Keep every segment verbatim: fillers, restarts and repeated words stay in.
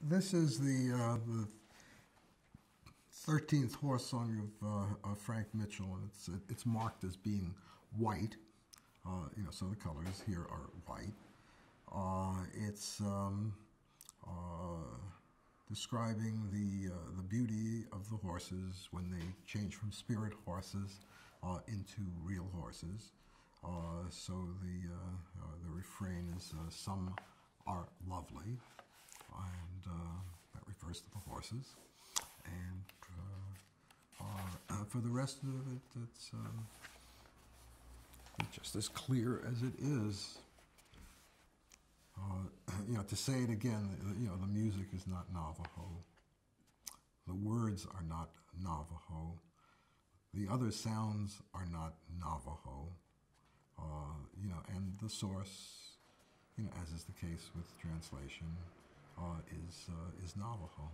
This is the, uh, the thirteenth horse song of, uh, of Frank Mitchell, and it's it's marked as being white. Uh, you know, so the colors here are white. Uh, it's um, uh, describing the uh, the beauty of the horses when they change from spirit horses uh, into real horses. Uh, so the uh, uh, the refrain is uh, "Some are lovely," and uh, that refers to the horses. And uh, uh, uh, for the rest of it, it's, um, it's just as clear as it is. Uh, you know, to say it again, you know, the music is not Navajo. The words are not Navajo. The other sounds are not Navajo. Uh, you know, and the source, you know, as is the case with translation, Uh, is, uh, is Navajo.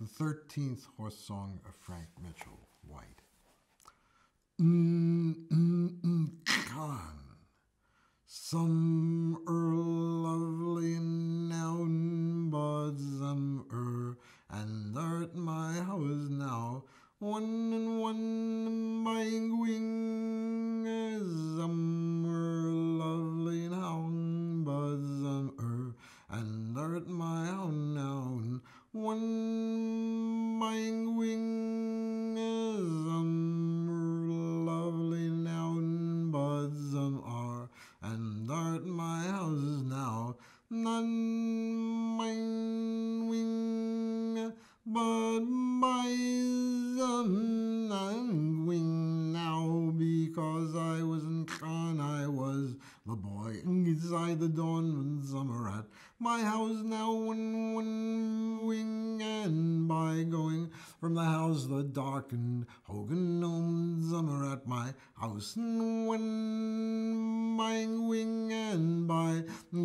The thirteenth horse song of Frank Mitchell, White. Mm, mm, mm, con. Some are lovely now, but some are, and are at my house now. One and one by wing, some are lovely now, but some are, and are at my house now. One by wing, some are lovely now, but some are, and are at my house now. None mine wing, but my I'm wing now, because I was in Khan, I was the boy inside the dawn when summer at my house now, one, one wing, and by going from the house the darkened Hogan known summer at my house, and one my wing, and by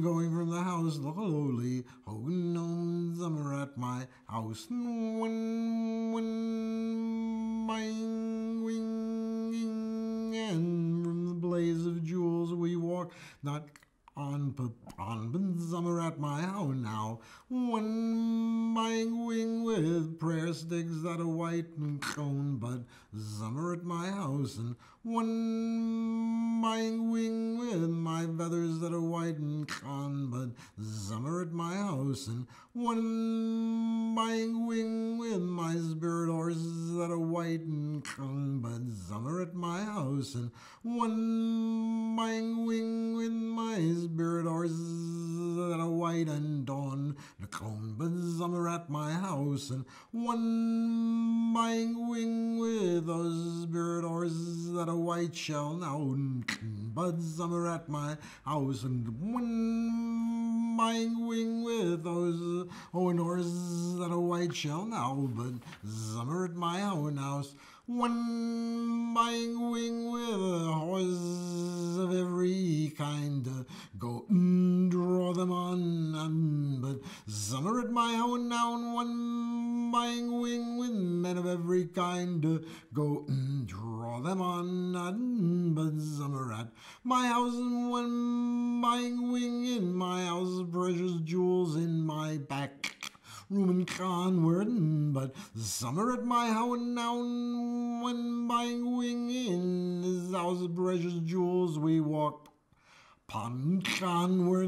going from the house the lowly Hogan known summer at my house, and one, one my wing, and from the blaze of jewels we walk, not on on but summer at my house now. One my wing with prayer sticks that are white and cone, but summer at my house, and one my wing with my feathers that are white and con, but summer at my house, and one my wing with my spirit horses that are white and con, but summer at my house, and one my wing with my spirit horses that are white and dawn, the cone, but summer at my house, and one my wing with those spirit horses that are white shall now, but summer at my house, and one my wing with those own horses that are white shall now, but summer at my own house. One my wing with horses of every kind, uh, go and draw them on, um, but summer at my own now, one my wing with men of every kind, uh, go and draw them on, um, but summer at my house, and one my wing in my house, precious jewels in my back room and conward, but summer at my house now, when my wing in his house of precious jewels we walk upon conward,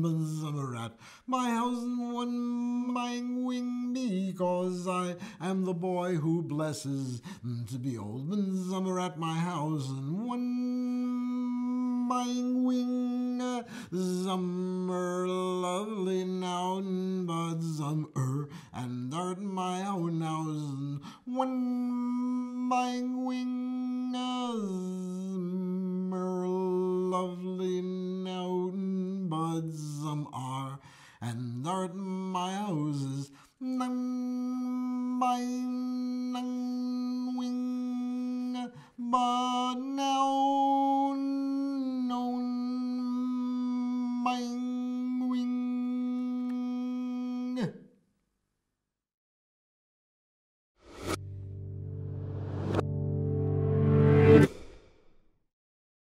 but summer at my house, and one my wing, because I am the boy who blesses to be old, but summer at my house, and one my wing, some are lovely now, but some are, and are at my own house. One my wing, some are lovely now, but some are, and are at my houses. None my none wing, but now.